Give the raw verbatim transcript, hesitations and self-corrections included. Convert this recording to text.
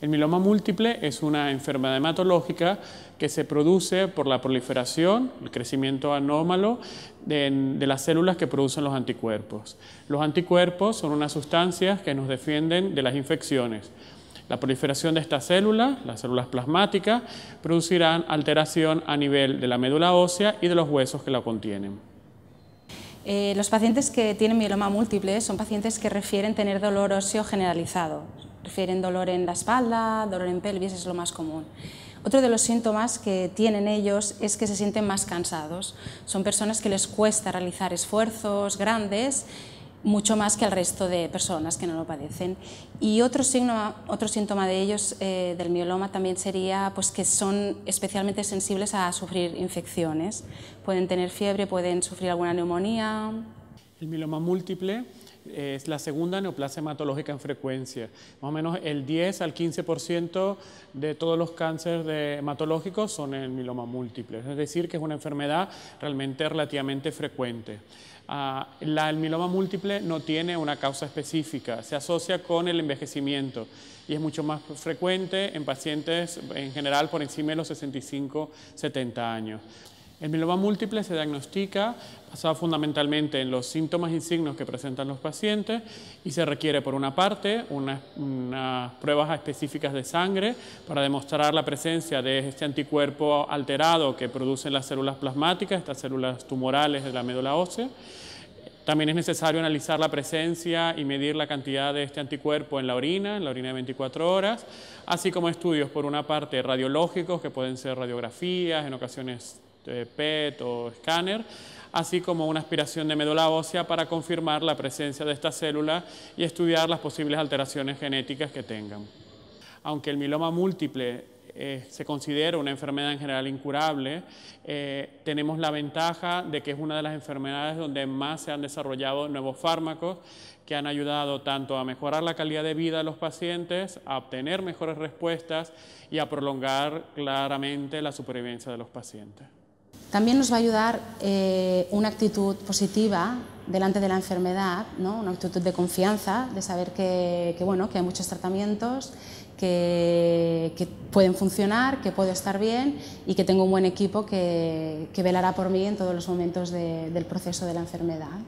El mieloma múltiple es una enfermedad hematológica que se produce por la proliferación, el crecimiento anómalo de, de las células que producen los anticuerpos. Los anticuerpos son unas sustancias que nos defienden de las infecciones. La proliferación de estas células, las células plasmáticas, producirán alteración a nivel de la médula ósea y de los huesos que la contienen. Eh, los pacientes que tienen mieloma múltiple son pacientes que refieren tener dolor óseo generalizado. Refieren dolor en la espalda, dolor en pelvis, es lo más común. Otro de los síntomas que tienen ellos es que se sienten más cansados. Son personas que les cuesta realizar esfuerzos grandes, mucho más que al resto de personas que no lo padecen. Y otro, signo, otro síntoma de ellos, eh, del mieloma, también sería pues, que son especialmente sensibles a sufrir infecciones. Pueden tener fiebre, pueden sufrir alguna neumonía. El mieloma múltiple es la segunda neoplasia hematológica en frecuencia. Más o menos el diez al quince por ciento de todos los cánceres hematológicos son el mieloma múltiple, es decir, que es una enfermedad realmente relativamente frecuente. Ah, la, el mieloma múltiple no tiene una causa específica, se asocia con el envejecimiento y es mucho más frecuente en pacientes en general por encima de los sesenta y cinco a setenta años. El mieloma múltiple se diagnostica basado fundamentalmente en los síntomas y signos que presentan los pacientes y se requiere por una parte unas, unas pruebas específicas de sangre para demostrar la presencia de este anticuerpo alterado que producen las células plasmáticas, estas células tumorales de la médula ósea. También es necesario analizar la presencia y medir la cantidad de este anticuerpo en la orina, en la orina de veinticuatro horas, así como estudios por una parte radiológicos que pueden ser radiografías, en ocasiones P E T o escáner, así como una aspiración de médula ósea para confirmar la presencia de esta célula y estudiar las posibles alteraciones genéticas que tengan. Aunque el mieloma múltiple Eh, se considera una enfermedad en general incurable, eh, tenemos la ventaja de que es una de las enfermedades donde más se han desarrollado nuevos fármacos que han ayudado tanto a mejorar la calidad de vida de los pacientes, a obtener mejores respuestas y a prolongar claramente la supervivencia de los pacientes. También nos va a ayudar eh, una actitud positiva delante de la enfermedad, ¿no? Una actitud de confianza, de saber que, que, bueno, que hay muchos tratamientos, que, que pueden funcionar, que puedo estar bien y que tengo un buen equipo que, que velará por mí en todos los momentos de, del proceso de la enfermedad.